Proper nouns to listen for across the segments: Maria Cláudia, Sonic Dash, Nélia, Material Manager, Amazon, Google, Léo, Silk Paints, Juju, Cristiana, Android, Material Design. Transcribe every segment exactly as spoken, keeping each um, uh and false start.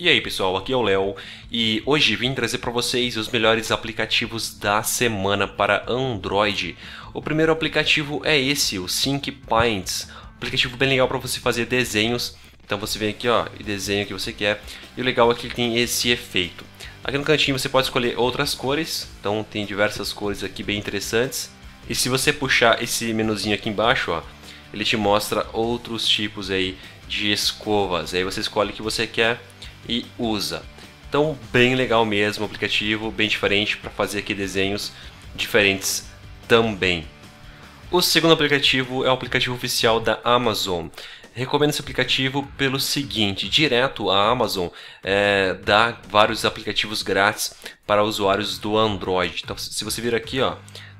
E aí pessoal, aqui é o Léo e hoje vim trazer para vocês os melhores aplicativos da semana para Android. O primeiro aplicativo é esse, o Silk Paints, aplicativo bem legal para você fazer desenhos. Então você vem aqui ó, e desenha o que você quer, e o legal é que ele tem esse efeito. Aqui no cantinho você pode escolher outras cores, então tem diversas cores aqui bem interessantes. E se você puxar esse menuzinho aqui embaixo, ó, ele te mostra outros tipos aí de escovas, aí você escolhe o que você quer e usa. Então bem legal mesmo, aplicativo bem diferente para fazer aqui desenhos diferentes também. O segundo aplicativo é o aplicativo oficial da Amazon. Recomendo esse aplicativo pelo seguinte: direto a Amazon é, dá vários aplicativos grátis para usuários do Android. Então se você vir aqui ó,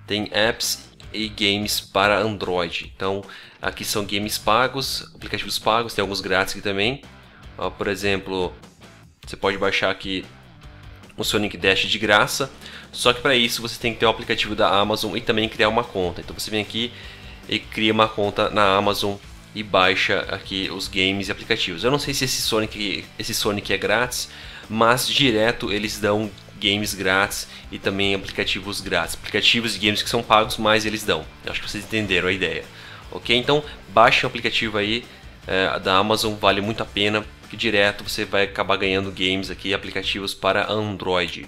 tem apps e games para Android. Então aqui são games pagos, aplicativos pagos, tem alguns grátis aqui também. Ó, por exemplo, você pode baixar aqui o Sonic Dash de graça, só que para isso você tem que ter o aplicativo da Amazon e também criar uma conta. Então você vem aqui e cria uma conta na Amazon e baixa aqui os games e aplicativos. Eu não sei se esse Sonic, esse Sonic é grátis, mas direto eles dão games grátis e também aplicativos grátis. Aplicativos e games que são pagos, mas eles dão. Eu acho que vocês entenderam a ideia. Ok? Então baixa o aplicativo aí é, da Amazon, vale muito a pena, porque direto você vai acabar ganhando games aqui, aplicativos para Android.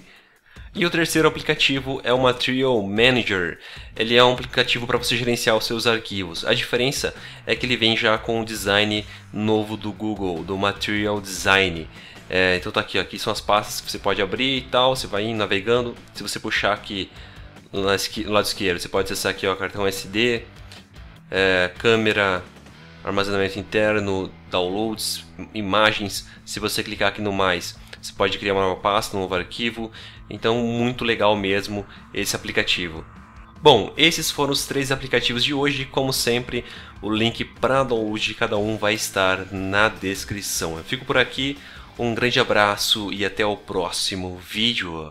E o terceiro aplicativo é o Material Manager. Ele é um aplicativo para você gerenciar os seus arquivos. A diferença é que ele vem já com o design novo do Google, do Material Design. É, então tá aqui, ó, aqui são as pastas que você pode abrir e tal, você vai indo, navegando. Se você puxar aqui no lado esquerdo, você pode acessar aqui ó, cartão S D, é, câmera, armazenamento interno, downloads, imagens. Se você clicar aqui no mais, você pode criar uma nova pasta, um novo arquivo. Então muito legal mesmo esse aplicativo. Bom, esses foram os três aplicativos de hoje. Como sempre, o link para download de cada um vai estar na descrição. Eu fico por aqui, um grande abraço e até o próximo vídeo.